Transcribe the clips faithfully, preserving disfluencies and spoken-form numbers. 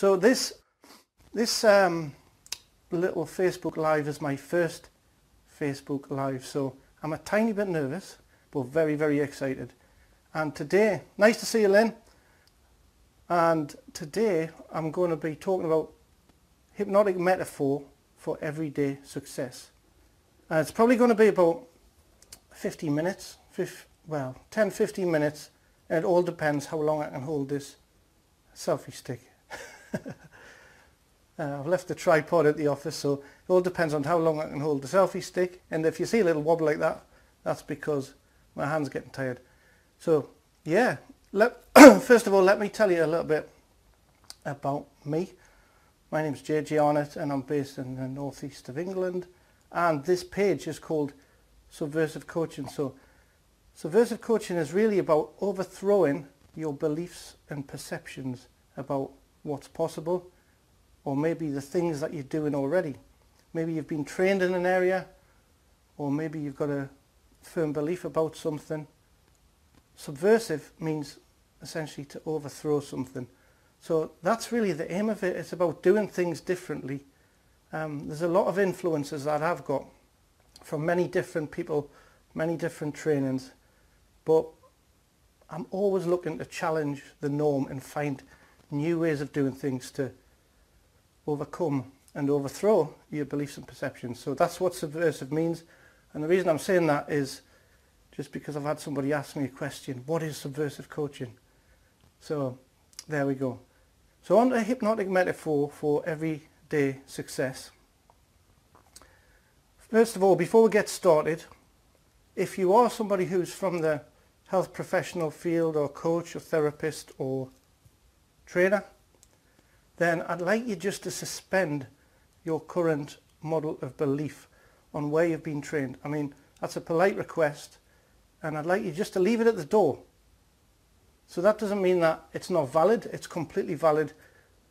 So this this um, little Facebook Live is my first Facebook Live, so I'm a tiny bit nervous, but very, very excited. And today, nice to see you, Lynn. And today I'm going to be talking about hypnotic metaphor for everyday success. Uh, it's probably going to be about fifty minutes, fifty, well, ten, fifteen minutes, and it all depends how long I can hold this selfie stick. uh, I've left the tripod at the office, so it all depends on how long I can hold the selfie stick, and if you see a little wobble like that, that's because my hand's getting tired. So yeah, let, first of all, let me tell you a little bit about me. My name's Jay Arnott, and I'm based in the northeast of England, and this page is called Subversive Coaching. So subversive coaching is really about overthrowing your beliefs and perceptions about what's possible, or maybe the things that you're doing already. Maybe you've been trained in an area, or maybe you've got a firm belief about something. Subversive means essentially to overthrow something. So that's really the aim of it. It's about doing things differently. Um, there's a lot of influences that I've got from many different people, many different trainings, but I'm always looking to challenge the norm and find new ways of doing things to overcome and overthrow your beliefs and perceptions. So that's what subversive means. And the reason I'm saying that is just because I've had somebody ask me a question: what is subversive coaching? So there we go. So on to hypnotic metaphor for everyday success. First of all, before we get started, if you are somebody who's from the health professional field, or coach or therapist or trainer, then I'd like you just to suspend your current model of belief on where you've been trained. I mean, that's a polite request, and I'd like you just to leave it at the door. So that doesn't mean that it's not valid, it's completely valid,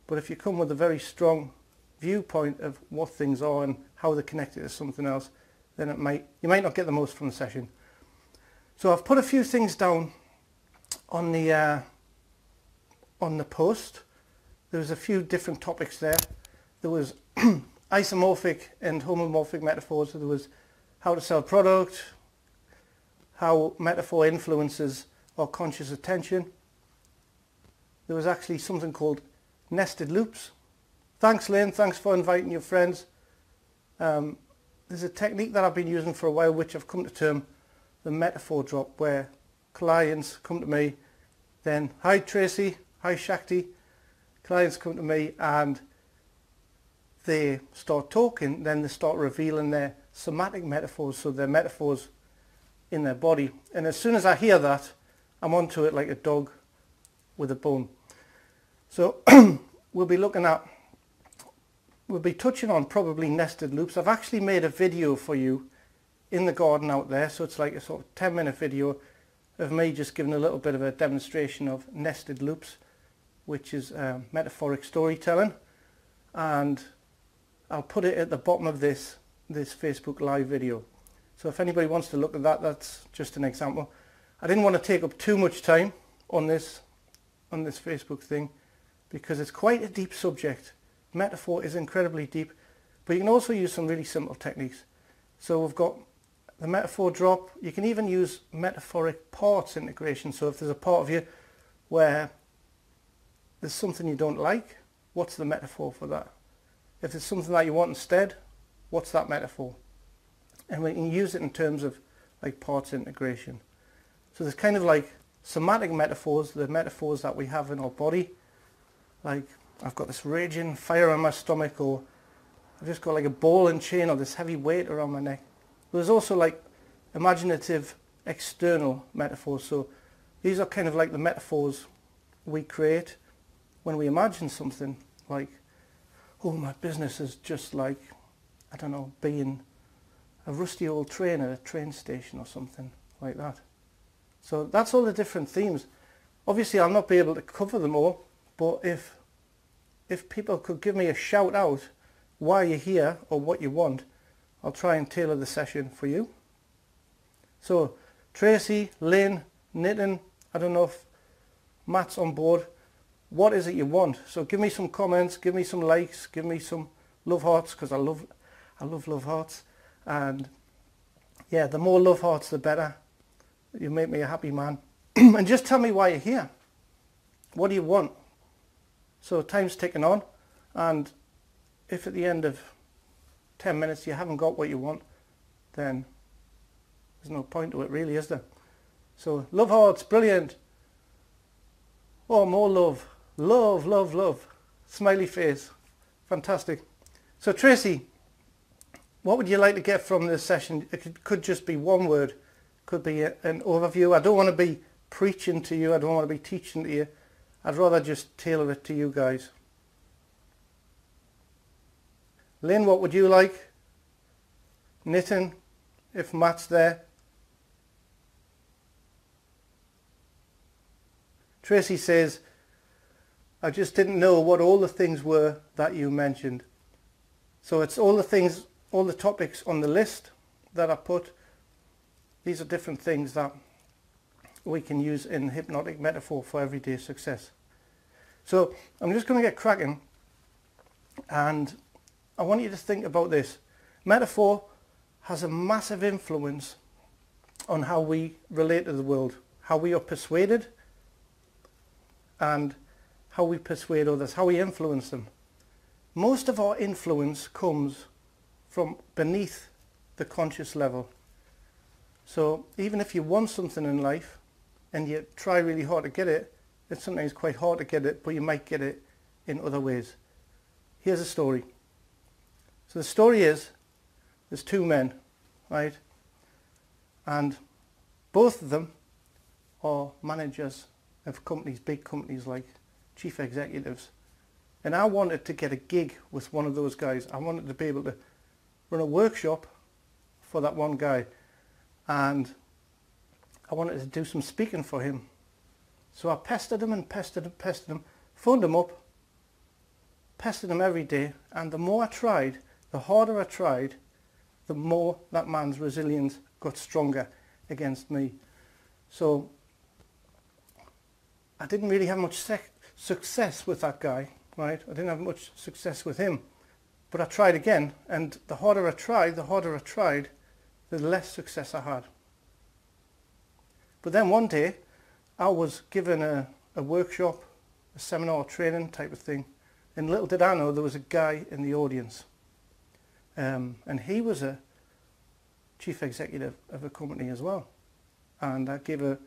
but if you come with a very strong viewpoint of what things are and how they're connected to something else, then it might, you might not get the most from the session. So I've put a few things down on the uh, on the post. There was a few different topics there. There was isomorphic and homomorphic metaphors. There was how to sell product, how metaphor influences our conscious attention. There was actually something called nested loops. Thanks, Lynn. Thanks for inviting your friends. Um, there's a technique that I've been using for a while, which I've come to term the metaphor drop, where clients come to me, then, hi Tracy, hi Shakti. Clients come to me and they start talking, then they start revealing their somatic metaphors, so their metaphors in their body. And as soon as I hear that, I'm onto it like a dog with a bone. So we'll be looking at, we'll be touching on probably nested loops. I've actually made a video for you in the garden out there, so it's like a sort of ten minute video of me just giving a little bit of a demonstration of nested loops, which is uh, metaphoric storytelling, and I'll put it at the bottom of this this Facebook Live video. So if anybody wants to look at that, that's just an example. I didn't want to take up too much time on this on this Facebook thing, because it's quite a deep subject. Metaphor is incredibly deep, but you can also use some really simple techniques. So we've got the metaphor drop. You can even use metaphoric parts integration. So if there's a part of you where there's something you don't like, what's the metaphor for that? If there's something that you want instead, what's that metaphor? And we can use it in terms of like parts integration. So there's kind of like somatic metaphors, the metaphors that we have in our body. Like, I've got this raging fire in my stomach, or I've just got like a ball and chain, or this heavy weight around my neck. There's also like imaginative external metaphors. So these are kind of like the metaphors we create when we imagine something, like, oh, my business is just like, I don't know, being a rusty old train at a train station or something like that. So that's all the different themes. Obviously, I'll not be able to cover them all, but if if people could give me a shout out why you're here or what you want, I'll try and tailor the session for you. So Tracy, Lynn, Nitin, I don't know if Matt's on board, what is it you want? So give me some comments, give me some likes, give me some love hearts, because I love, I love love hearts. And yeah, the more love hearts, the better. You make me a happy man. And just tell me why you're here. What do you want? So time's ticking on, and if at the end of ten minutes you haven't got what you want, then there's no point to it really, is there? So love hearts, brilliant. Oh, more love. Love, love, love. Smiley face. Fantastic. So Tracy, what would you like to get from this session? It could just be one word. Could be a, an overview. I don't want to be preaching to you. I don't want to be teaching to you. I'd rather just tailor it to you guys. Lynn, what would you like? Knitting, if Matt's there. Tracy says, I just didn't know what all the things were that you mentioned. So it's all the things, all the topics on the list that I put. These are different things that we can use in hypnotic metaphor for everyday success. So I'm just going to get cracking, and I want you to think about this. Metaphor has a massive influence on how we relate to the world, how we are persuaded, and how we persuade others, how we influence them. Most of our influence comes from beneath the conscious level. So even if you want something in life and you try really hard to get it, it's sometimes quite hard to get it, but you might get it in other ways. Here's a story. So the story is, there's two men, right? And both of them are managers of companies, big companies, like chief executives. And I wanted to get a gig with one of those guys. I wanted to be able to run a workshop for that one guy, and I wanted to do some speaking for him. So I pestered him and pestered him, pestered him, phoned him up, pestered him every day. And the more I tried, the harder I tried, the more that man's resilience got stronger against me. So I didn't really have much success with that guy, right? I didn't have much success with him, but I tried again, and the harder I tried, the harder I tried, the less success I had. But then one day, I was given a, a workshop, a seminar, training type of thing, and little did I know there was a guy in the audience, um, and he was a chief executive of a company as well, and I gave a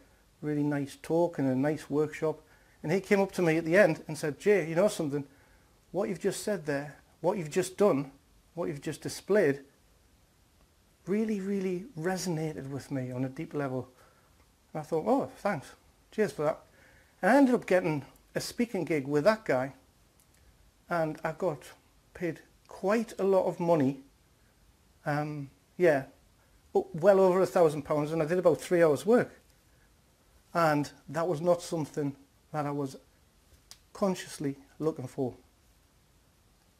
really nice talk and a nice workshop. And he came up to me at the end and said, Jay, you know something, what you've just said there, what you've just done, what you've just displayed, really, really resonated with me on a deep level. And I thought, oh, thanks, cheers for that. And I ended up getting a speaking gig with that guy, and I got paid quite a lot of money. Um, yeah, well over a thousand pounds, and I did about three hours work. And that was not something that I was consciously looking for.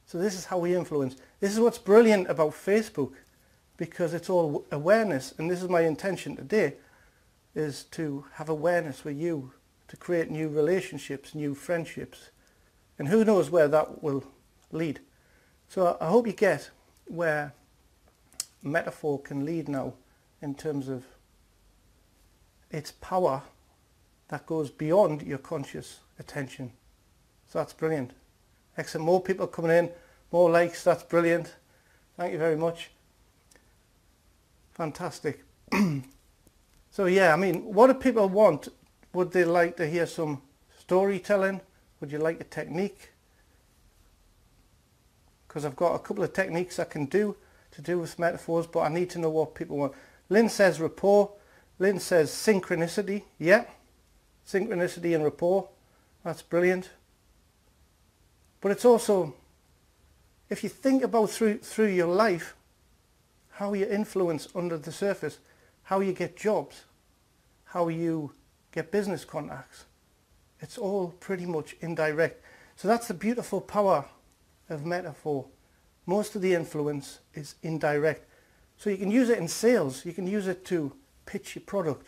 So this is how we influence. This is what's brilliant about Facebook, because it's all awareness. And this is my intention today, is to have awareness with you, to create new relationships, new friendships. And who knows where that will lead. So I hope you get where metaphor can lead now in terms of its power that goes beyond your conscious attention. So that's brilliant. Excellent. More people coming in, more likes. That's brilliant. Thank you very much. Fantastic. So yeah, I mean, what do people want? Would they like to hear some storytelling? Would you like a technique? Because I've got a couple of techniques I can do to do with metaphors, but I need to know what people want. Lynn says rapport. Lynn says synchronicity. Yeah, synchronicity and rapport. That's brilliant. But it's also, if you think about through, through your life, how you influence under the surface, how you get jobs, how you get business contacts, it's all pretty much indirect. So that's the beautiful power of metaphor. Most of the influence is indirect. So you can use it in sales. You can use it to pitch your product.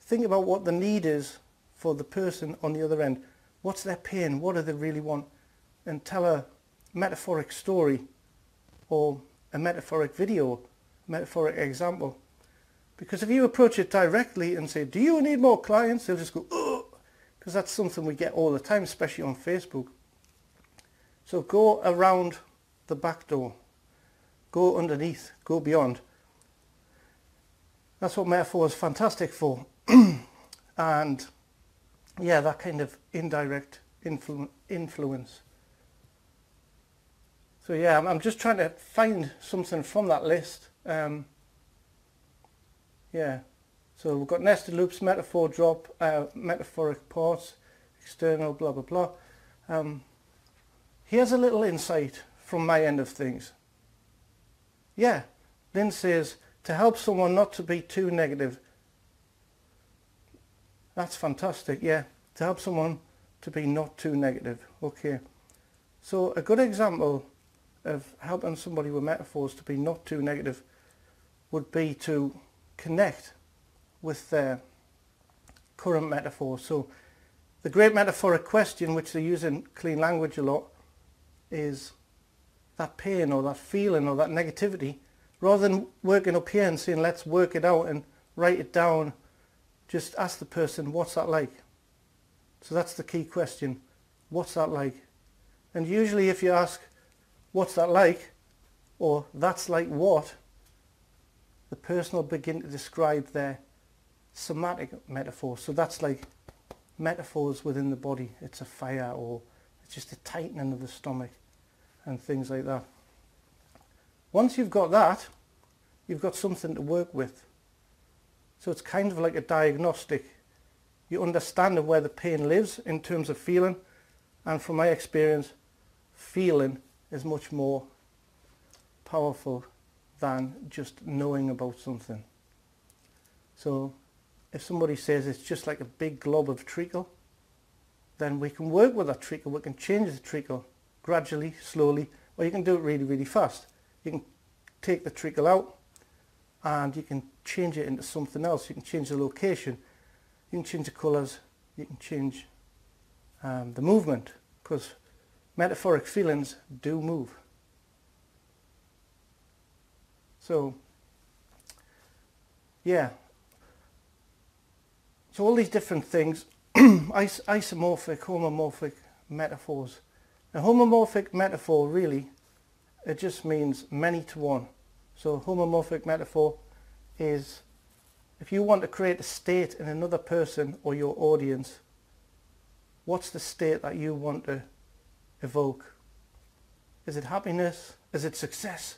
Think about what the need is for the person on the other end. What's their pain? What do they really want? And tell a metaphoric story or a metaphoric video, metaphoric example. Because if you approach it directly and say, do you need more clients? They'll just go, oh, because that's something we get all the time, especially on Facebook. So go around the back door. Go underneath. Go beyond. That's what metaphor is fantastic for. And yeah, that kind of indirect influ influence. So yeah, I'm, I'm just trying to find something from that list. Um, yeah, so we've got nested loops, metaphor drop, uh, metaphoric parts, external, blah, blah, blah. Um, here's a little insight from my end of things. Yeah, Lynn says, to help someone not to be too negative. That's fantastic, yeah. To help someone to be not too negative. Okay. So a good example of helping somebody with metaphors to be not too negative would be to connect with their current metaphor. So the great metaphoric question, which they use in clean language a lot, is that pain or that feeling or that negativity, rather than working up here and saying, let's work it out and write it down, just ask the person, what's that like? So that's the key question. What's that like? And usually if you ask, what's that like? Or that's like what? The person will begin to describe their somatic metaphor. So that's like metaphors within the body. It's a fire, or it's just a tightening of the stomach and things like that. Once you've got that, you've got something to work with. So it's kind of like a diagnostic. You understand where the pain lives in terms of feeling, and from my experience, feeling is much more powerful than just knowing about something. So if somebody says it's just like a big glob of treacle, then we can work with that treacle. We can change the treacle gradually, slowly, or you can do it really, really fast. You can take the treacle out, and you can change it into something else. You can change the location, you can change the colours, you can change um, the movement, because metaphoric feelings do move. So yeah, so all these different things, is isomorphic, homomorphic metaphors. Now homomorphic metaphor really, it just means many to one. So homomorphic metaphor is if you want to create a state in another person or your audience, what's the state that you want to evoke? Is it happiness? Is it success?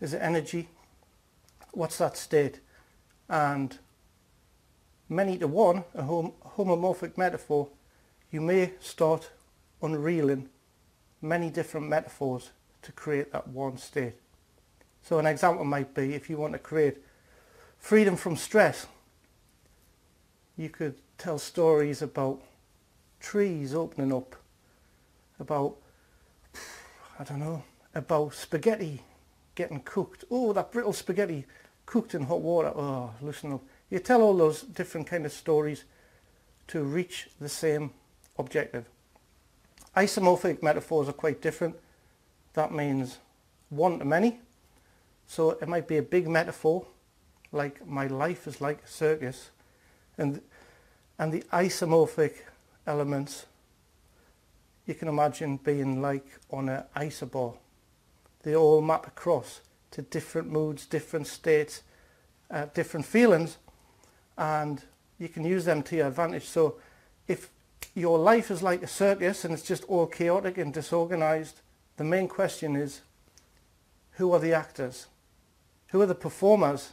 Is it energy? What's that state? And many to one, a hom homomorphic metaphor, you may start unreeling many different metaphors to create that one state. So an example might be, if you want to create freedom from stress, you could tell stories about trees opening up, about, I don't know, about spaghetti getting cooked. Oh, that brittle spaghetti cooked in hot water. Oh, listen up. You tell all those different kind of stories to reach the same objective. Isomorphic metaphors are quite different. That means one to many. So it might be a big metaphor, like my life is like a circus, and and the isomorphic elements you can imagine being like on an isobar. They all map across to different moods, different states, uh, different feelings, and you can use them to your advantage. So if your life is like a circus and it's just all chaotic and disorganized, the main question is, who are the actors? Who are the performers?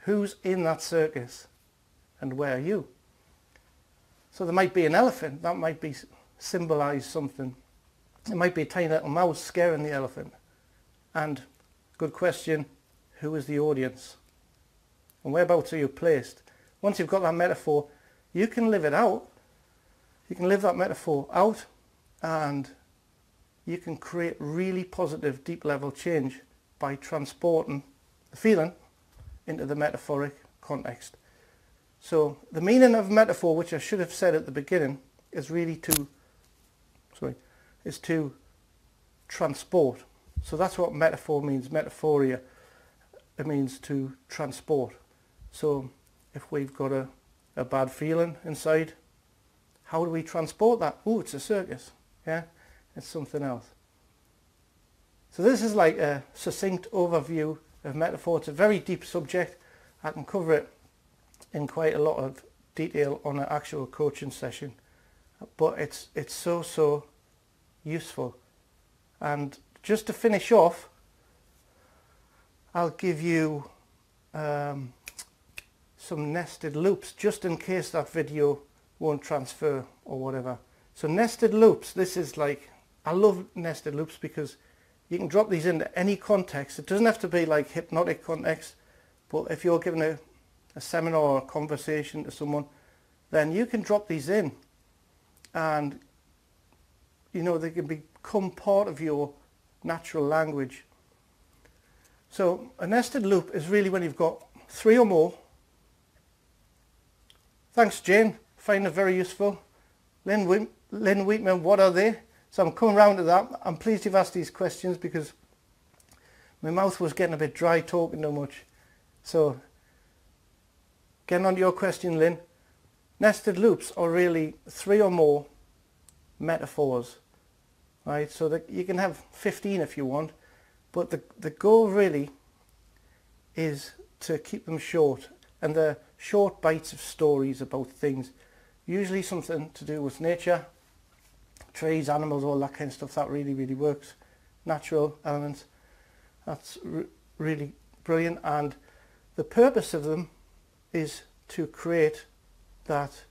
Who's in that circus? And where are you? So there might be an elephant. That might be symbolise something. It might be a tiny little mouse scaring the elephant. And good question, who is the audience? And whereabouts are you placed? Once you've got that metaphor, you can live it out. You can live that metaphor out, and you can create really positive deep level change by transporting the feeling into the metaphoric context. So the meaning of metaphor, which I should have said at the beginning, is really to, sorry, is to transport. So that's what metaphor means, metaphoria. It means to transport. So if we've got a, a bad feeling inside, how do we transport that? Oh, it's a circus. Yeah, it's something else. So this is like a succinct overview of metaphor. It's a very deep subject. I can cover it in quite a lot of detail on an actual coaching session, but it's it's so so useful. And just to finish off, I'll give you um, some nested loops, just in case that video won't transfer or whatever. So nested loops, this is like, I love nested loops because you can drop these into any context. It doesn't have to be like hypnotic context, but if you're giving a, a seminar or a conversation to someone, then you can drop these in and, you know, they can become part of your natural language. So a nested loop is really when you've got three or more. Thanks, Jane. Find it very useful. Lynn, Whe Lynn Wheatman, what are they? So I'm coming round to that. I'm pleased you've asked these questions because my mouth was getting a bit dry talking too much. So getting on to your question, Lynn. Nested loops are really three or more metaphors. Right? So that you can have fifteen if you want. But the, the goal really is to keep them short, and they're short bites of stories about things, usually something to do with nature, trees, animals, all that kind of stuff. That really, really works. Natural elements, that's re really brilliant. And the purpose of them is to create that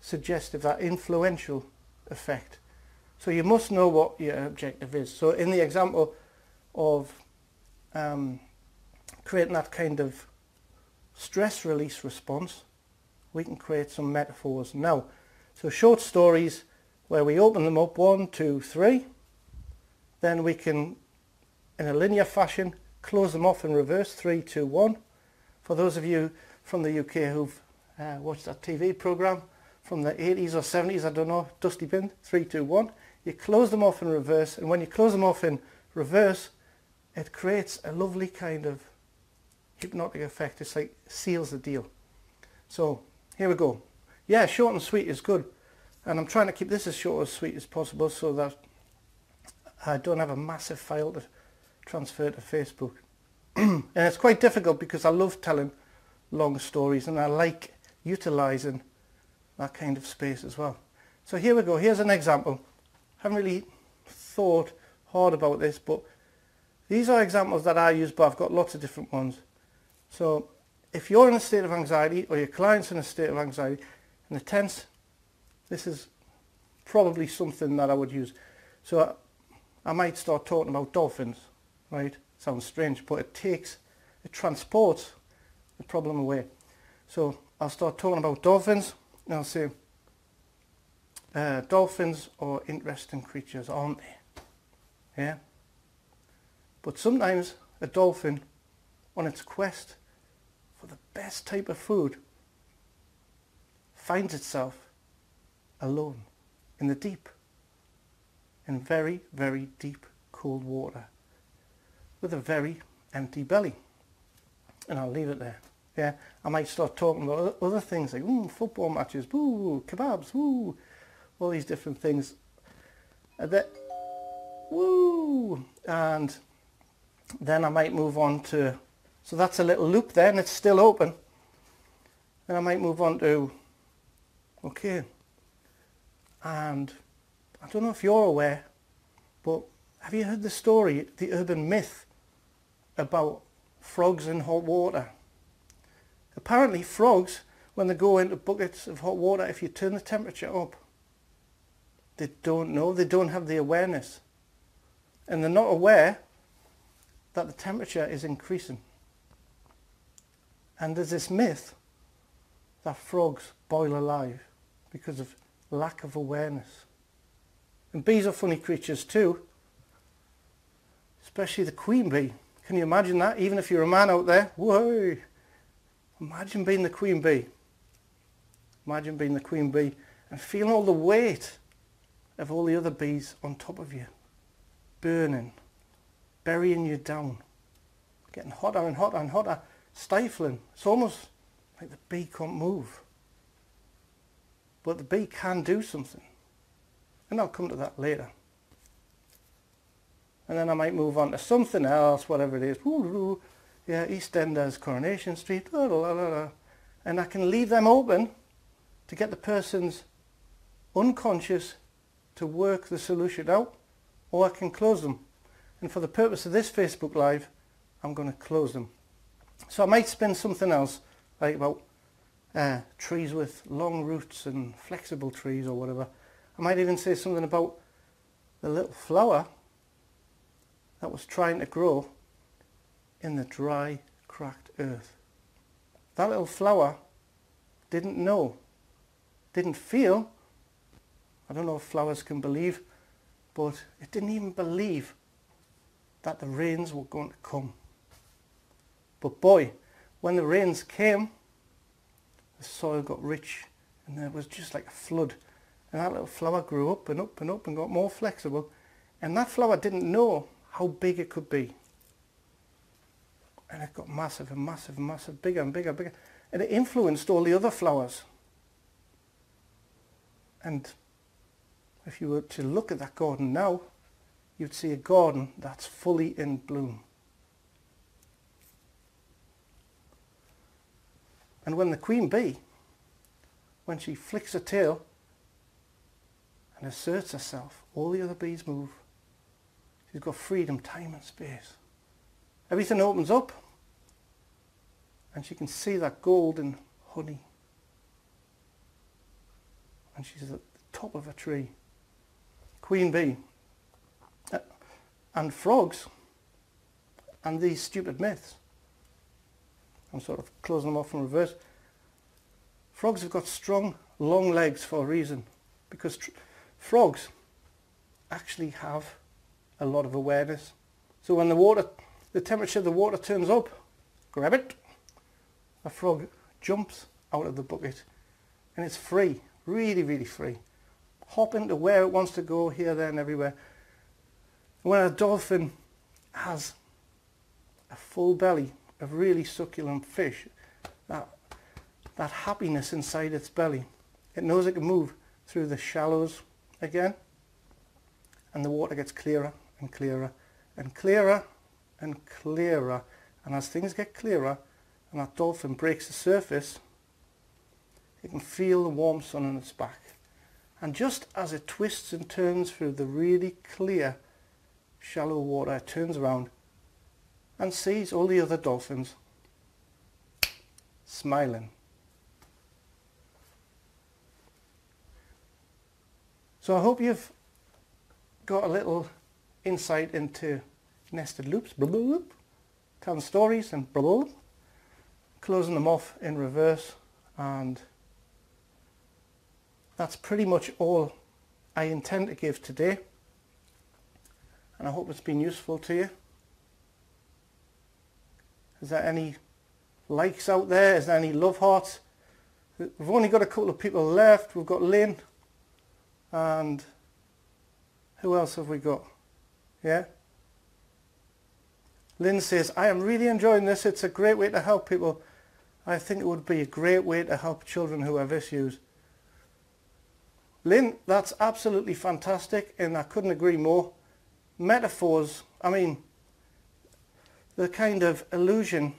suggestive, that influential effect. So you must know what your objective is. So in the example of um, creating that kind of stress release response, we can create some metaphors now. So short stories where we open them up, one, two, three, then we can, in a linear fashion, close them off in reverse, three, two, one. For those of you from the U K who've uh, watched that T V programme from the eighties or seventies, I don't know, Dusty Bin, three, two, one, you close them off in reverse, and when you close them off in reverse, it creates a lovely kind of hypnotic effect. It's like seals the deal. So here we go. Yeah, short and sweet is good, and I'm trying to keep this as short and sweet as possible so that I don't have a massive file to transfer to Facebook. And it's quite difficult because I love telling long stories, and I like utilizing that kind of space as well. So here we go. Here's an example. I haven't really thought hard about this, but these are examples that I use, but I've got lots of different ones. So if you're in a state of anxiety, or your client's in a state of anxiety and they're tense, this is probably something that I would use. So I, I might start talking about dolphins, right? Sounds strange, but it takes, it transports the problem away. So I'll start talking about dolphins, and I'll say, uh, dolphins are interesting creatures, aren't they? Yeah, but sometimes a dolphin on its quest for the best type of food finds itself alone in the deep, in very, very deep cold water with a very empty belly. And I'll leave it there. Yeah, I might start talking about other things like ooh, football matches, ooh, kebabs, ooh, all these different things. And that, woo! And then I might move on to, so that's a little loop there and it's still open. Then I might move on to, okay, and I don't know if you're aware, but have you heard the story, the urban myth about frogs in hot water? Apparently frogs, when they go into buckets of hot water, if you turn the temperature up, they don't know, they don't have the awareness. And they're not aware that the temperature is increasing. And there's this myth that frogs boil alive because of lack of awareness. And bees are funny creatures too, especially the queen bee. Can you imagine that? Even if you're a man out there, whoa! Imagine being the queen bee. Imagine being the queen bee and feeling all the weight of all the other bees on top of you, burning, burying you down, getting hotter and hotter and hotter, stifling. It's almost like the bee can't move. But the bee can do something. And I'll come to that later. And then I might move on to something else, whatever it is. Ooh, yeah, East Enders, Coronation Street, la, la, la, la. And I can leave them open to get the person's unconscious to work the solution out, or I can close them. And for the purpose of this Facebook Live, I'm going to close them. So I might spin something else, like about uh, trees with long roots and flexible trees or whatever. I might even say something about the little flower that was trying to grow in the dry, cracked earth. That little flower didn't know, didn't feel. I don't know if flowers can believe, but it didn't even believe that the rains were going to come. But boy, when the rains came, the soil got rich and there was just like a flood. And that little flower grew up and up and up and got more flexible. And that flower didn't know how big it could be. And it got massive and massive and massive, bigger and bigger and bigger. And it influenced all the other flowers. And if you were to look at that garden now, you'd see a garden that's fully in bloom. And when the queen bee, when she flicks her tail and asserts herself, all the other bees move. She's got freedom, time and space. Everything opens up and she can see that golden honey. And she's at the top of a tree. Queen bee. And frogs and these stupid myths. I'm sort of closing them off in reverse. Frogs have got strong, long legs for a reason, because tr frogs actually have a lot of awareness. So when the water, the temperature of the water turns up, grab it, a frog jumps out of the bucket and it's free, really, really free. Hop into where it wants to go, here, there and everywhere. When a dolphin has a full belly of really succulent fish, that, that happiness inside its belly, it knows it can move through the shallows again, and the water gets clearer and clearer and clearer and clearer. And as things get clearer and that dolphin breaks the surface, it can feel the warm sun on its back. And just as it twists and turns through the really clear shallow water, it turns around and sees all the other dolphins smiling. So I hope you've got a little insight into nested loops, blah, blah, blah, telling stories and blah, blah, blah, closing them off in reverse. And that's pretty much all I intend to give today. And I hope it's been useful to you. Is there any likes out there? Is there any love hearts? We've only got a couple of people left. We've got Lynn. And who else have we got? Yeah. Lynn says, I am really enjoying this. It's a great way to help people. I think it would be a great way to help children who have issues. Lynn, that's absolutely fantastic. And I couldn't agree more. Metaphors, I mean, the kind of illusion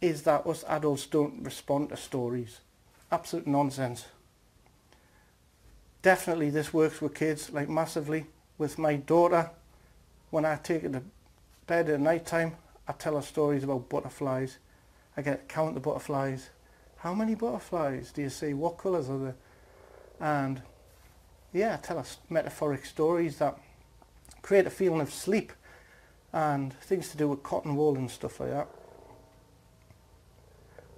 is that us adults don't respond to stories. Absolute nonsense. Definitely this works with kids, like massively. With my daughter, when I take her to bed at night time, I tell her stories about butterflies. I get to count the butterflies. How many butterflies do you see? What colours are there? And yeah, I tell her metaphoric stories that create a feeling of sleep, and things to do with cotton wool and stuff like that.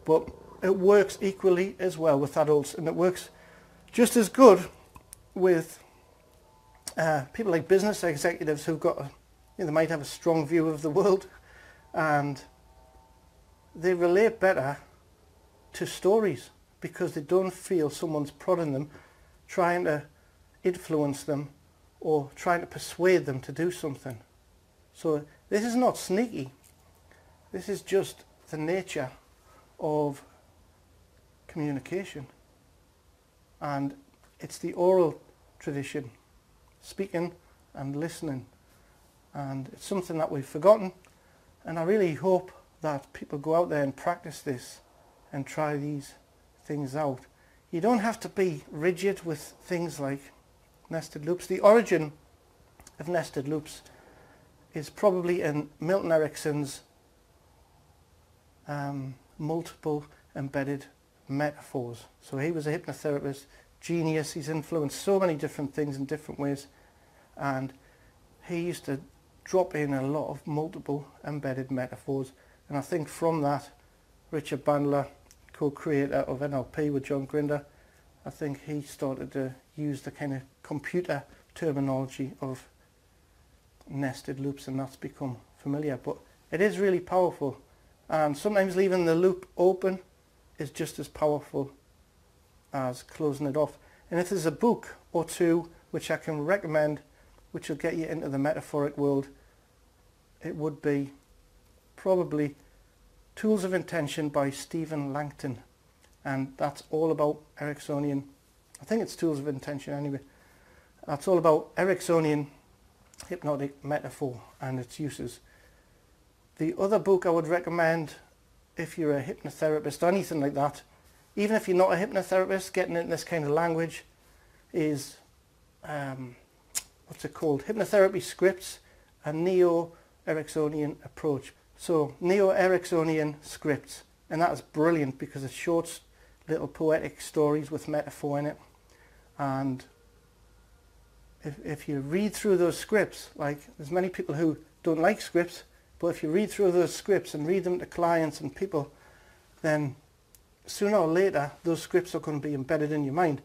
But it works equally as well with adults, and it works just as good with uh, people like business executives who've got, a, you know, they might have a strong view of the world, and they relate better to stories because they don't feel someone's prodding them trying to influence them or trying to persuade them to do something. So this is not sneaky. This is just the nature of communication. And it's the oral tradition, speaking and listening. And it's something that we've forgotten. And I really hope that people go out there and practice this and try these things out. You don't have to be rigid with things like nested loops. The origin of nested loops is probably in Milton Erickson's um, multiple embedded metaphors. So he was a hypnotherapist, genius. He's influenced so many different things in different ways, and he used to drop in a lot of multiple embedded metaphors. And I think from that, Richard Bandler, co-creator of N L P with John Grinder, I think he started to use the kind of computer terminology of nested loops, and that's become familiar. But it is really powerful, and sometimes leaving the loop open is just as powerful as closing it off. And if there's a book or two which I can recommend which will get you into the metaphoric world, it would be probably Tools of Intention by Stephen Langton, and that's all about Ericksonian, I think it's Tools of Intention anyway, that's all about Ericksonian hypnotic metaphor and its uses. The other book I would recommend, if you're a hypnotherapist or anything like that, even if you're not a hypnotherapist, getting into this kind of language, is um, what's it called? Hypnotherapy Scripts, a Neo-Ericksonian Approach. So Neo-Ericksonian Scripts, and that is brilliant because it's short little poetic stories with metaphor in it. And if, if you read through those scripts, like there's many people who don't like scripts, but if you read through those scripts and read them to clients and people, then sooner or later those scripts are going to be embedded in your mind,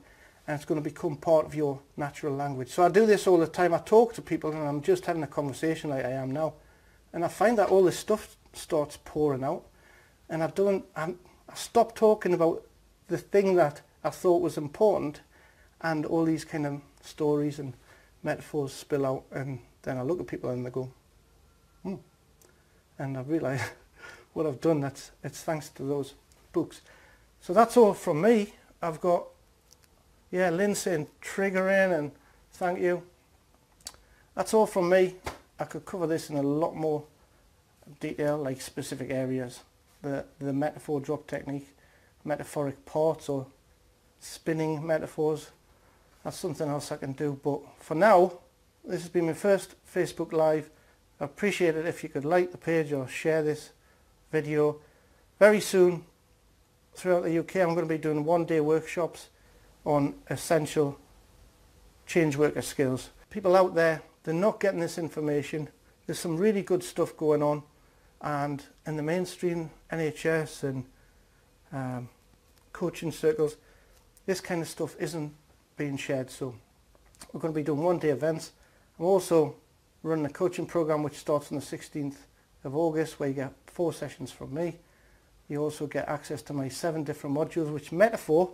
and it's going to become part of your natural language. So I do this all the time. I talk to people and I'm just having a conversation like I am now, and I find that all this stuff starts pouring out, and I've done, I'm, I stopped talking about the thing that I thought was important, and all these kind of stories and metaphors spill out, and then I look at people and they go, hmm. And I realise what I've done, that's, it's thanks to those books. So that's all from me. I've got, yeah, Lynn saying triggering, and thank you. That's all from me. I could cover this in a lot more detail, like specific areas, the, the metaphor drop technique, metaphoric parts or spinning metaphors. That's something else I can do. But for now, this has been my first Facebook Live. I appreciate it if you could like the page or share this video. Very soon, throughout the U K, I'm going to be doing one-day workshops on essential change worker skills. People out there, they're not getting this information. There's some really good stuff going on, and in the mainstream N H S and um, coaching circles, this kind of stuff isn't being shared. So we're going to be doing one-day events. I'm also running a coaching program which starts on the sixteenth of August, where you get four sessions from me. You also get access to my seven different modules, which metaphor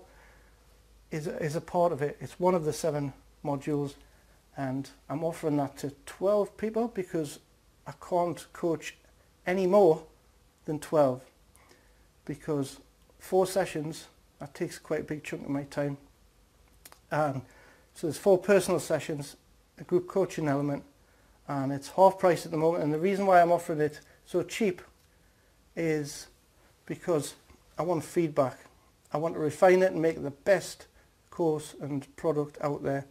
is, is a part of it. It's one of the seven modules, and I'm offering that to twelve people because I can't coach any more than twelve, because four sessions, that takes quite a big chunk of my time. Um, so there's four personal sessions, a group coaching element, and it's half price at the moment. And the reason why I'm offering it so cheap is because I want feedback. I want to refine it and make it the best course and product out there.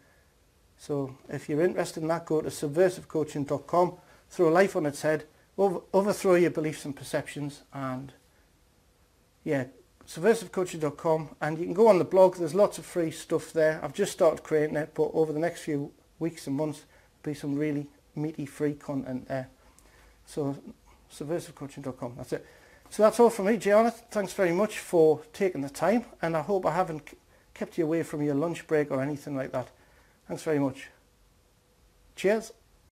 So if you're interested in that, go to subversive coaching dot com, throw life on its head, over overthrow your beliefs and perceptions, and yeah, subversive coaching dot com. And you can go on the blog. There's lots of free stuff there. I've just started creating it, but over the next few weeks and months, there'll be some really meaty free content there. So subversive coaching dot com, that's it. So that's all from me, Jay Arnott. Thanks very much for taking the time, and I hope I haven't kept you away from your lunch break or anything like that. Thanks very much. Cheers.